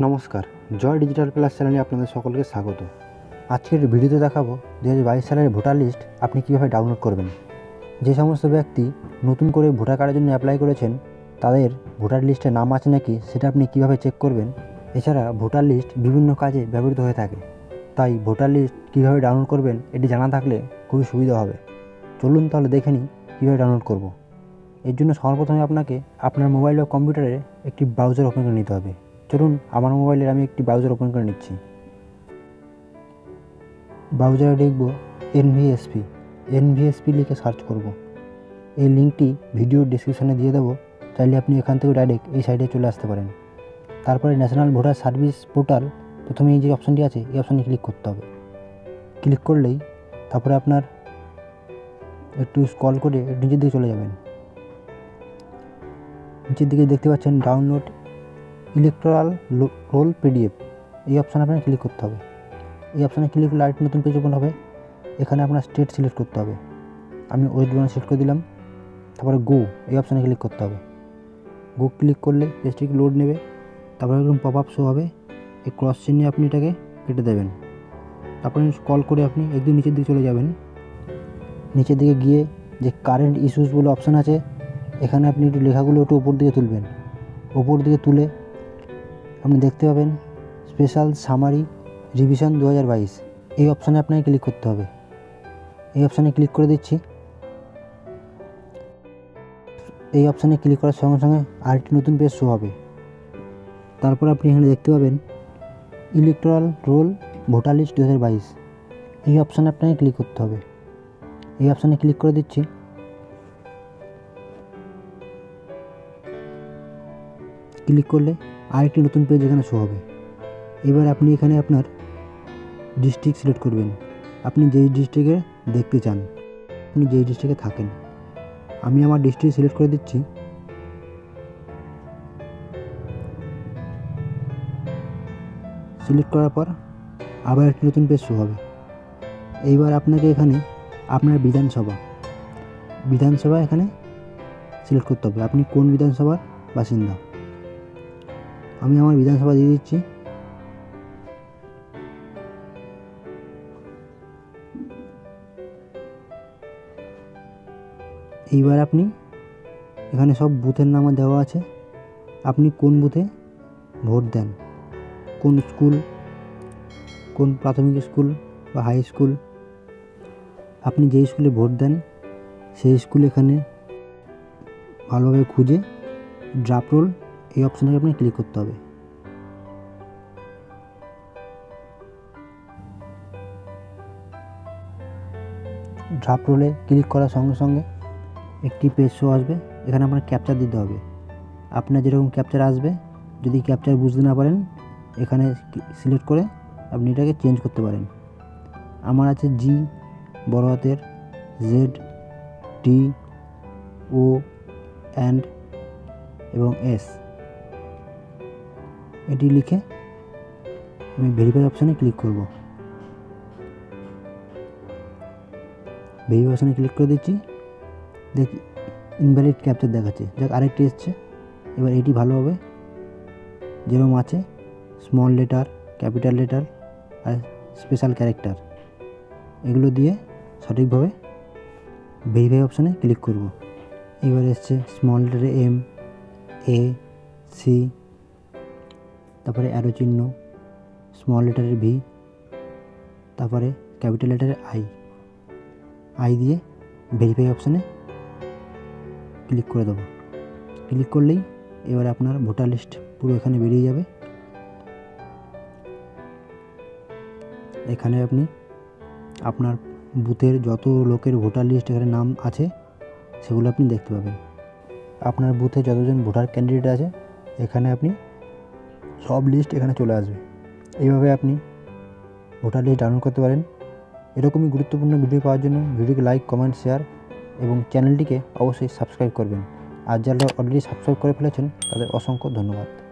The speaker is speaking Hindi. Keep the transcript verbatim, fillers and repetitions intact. नमस्कार जय डिजिटल प्लस चैनल अपन सकल के स्वागत। आज के भिडियो देखो दो हज़ार बाईस साल भोटार लिस्ट आनी क्या डाउनलोड करबें। जे समस्त व्यक्ति नतून कर भोटार कार्डर अप्लाई कर तरह भोटार लिस्टे नाम आज ना कि से आनी क्यों चेक करबें। एछाड़ा भोटार लिस्ट विभिन्न काजे व्यवहृत हो तई भोटार लिस्ट क्यों डाउनलोड करबें ये जाना थकले खूब सुविधा है। चलून तो देखे नहीं क्यों डाउनलोड करब। एर सर्वप्रथम आपके अपना मोबाइल और कम्पिवटारे एक ब्राउजार ओपन कर लेते हैं। चलून हमार मोबाइल हमें एक ब्राउजार ओपन कर निच्छी। ब्राउजारे लिखब N V S P N V S P लिखे सार्च करब। ये लिंकटी भिडियो डिस्क्रिपने दिए देव, चाहले अपनी एखान डायरेक्ट ये साइटे चले आसते पारेन। तारपरे नैशनल भोटार सार्विस पोर्टाल प्रथम ये अपशनटी आछे ये अपशने क्लिक करते हैं। क्लिक कर लेई तारपरे आपनार एकटू स्क्रल करे नीचे दिके चले जाबेन। नीचे दिके देखते पाच्छेन डाउनलोड इलेक्टोरल रोल पीडिएफ ये अपशन आपने क्लिक करते हैं। ये अपशने क्लिक कर एक नतून पेज ओपन है। एखे अपना स्टेट सिलेक्ट करते हैं। हमें वेस्ट बेंगल सिलेक्ट कर दिलाम। तारपरे गो ये अपशने क्लिक करते हैं। गो क्लिक कर ले पेजटी लोड नेबे। तारपरे एकदम पॉपअप शो होबे। एक क्रस चिन्हे अपनी एटाके केटे देवें। तारपरे स्क्रल करे अपनी एकदम नीचे दिके चले जाबेन। नीचे दिके गिये जे कारेंट इश्यूज बोले अपशन आछे एखाने अपनी एकटु लेखागुलो एकटु ऊपर दिके तुलबेन। ऊपर दिके तुले अपनी देखते पाबेन स्पेशल सामारी रिविजन दो हज़ार बाईस ये अपशने आपनाके क्लिक करते हैं। ये अपशने क्लिक कर दिच्छी। ये अपशने क्लिक करार संगे संगे आरेकटी नतून पेज शो होबे। तारपर आपनि एखाने देखते पाबेन इलेक्टोरल रोल भोटार लिस्ट दो हज़ार बाईस ये अपशने आपनाके क्लिक करते हैं। ये अपशने क्लिक कर दिच्छी। क्लिक कर ले आरेकटी नतून पेज एखाने शो होबे। एबार आपनि एखाने आपनार डिस्ट्रिक्ट सिलेक्ट करबेन। आपनि जेई डिस्ट्रिक्टे देखते चान आपनि जेई डिस्ट्रिक्टे थाकेन। आमि आमार डिस्ट्रिक्ट सिलेक्ट करे दिच्छि। सिलेक्ट करार पर आबार एकटि नतून पेज शो होबे। एइबार आपनाके एखाने आपनार विधानसभा विधानसभा एखाने सिलेक्ट करते होबे। आपनि कोन विधानसभार बासिंदा। आमि आमार विधानसभा दिये दिच्छि। एइबार आपनि एखाने सब बूथेर नाम देवा आछे। आपनि कोन बूथे भोट देन, कोन स्कूल, कोन प्राथमिक स्कूल बा हाई स्कूल, आपनि जे स्कूले भोट देन सेई स्कूल एखाने भालोभाबे खुंजे ड्राफ्ट रोल ये अपशने अपने क्लिक करते हैं। ड्राफ्ट रोले क्लिक करार संगे संगे एक पेज शो आसबे। एखाने आपनार कैपचार दिते होबे। आपनार जेरकम कैपचार आसबे यदि कैपचार बुझते ना पारेन एखाने सिलेक्ट करे आपनि एटाके चेंज करते पारेन। आमार आछे जी बड़ हातेर जेड टी ओ एंड एवं एस एटी लिखे हमें भेरिफाई अपशने क्लिक करब। भेरिफाई अपशने क्लिक कर दीची। देख इनवैलिड कैपचार देखाच्छे। देख आरेकटी एसेछे। एबार एटी भालो होबे जेरकम आछे स्मल लेटर कैपिटल लेटर और स्पेशल क्यारेक्टर एगुलो दिए सठिकभावे भेरिफाई अपशने क्लिक करब। एबार एसेछे स्मल लेटारे एम ए सी तारपरे एरो चिन्ह स्मल लेटारे भि तारपरे कैपिटल लेटारे आई आई दिए भेरिफाई अपशने क्लिक कर देव। क्लिक कर लेई एबार आपनार भोटार लिस्ट पुरो एखाने बेरिये जाबे। एखाने आपनि आपनार बूथेर जतो लोकेर भोटार लिस्ट एखाने नाम आछे सेगुलो आपनि देखते पाबेन। आपनार बूथे जतजन भोटार कैंडिडेट आछे एखाने आपनि सब लिस्ट एखाने चले आसबे। एइभाबे आपनि भोटार लिस्ट डाउनलोड करते पारेन। एरकमई गुरुत्वपूर्ण भिडियो पाওয়ার জন্য भिडियोকে लाइक कमेंट शेयर এবং চ্যানেলটিকে অবশ্যই সাবস্ক্রাইব করবেন। আর যারা অলরেডি সাবস্ক্রাইব করে ফেলেছেন তাদের অসংখ্য ধন্যবাদ।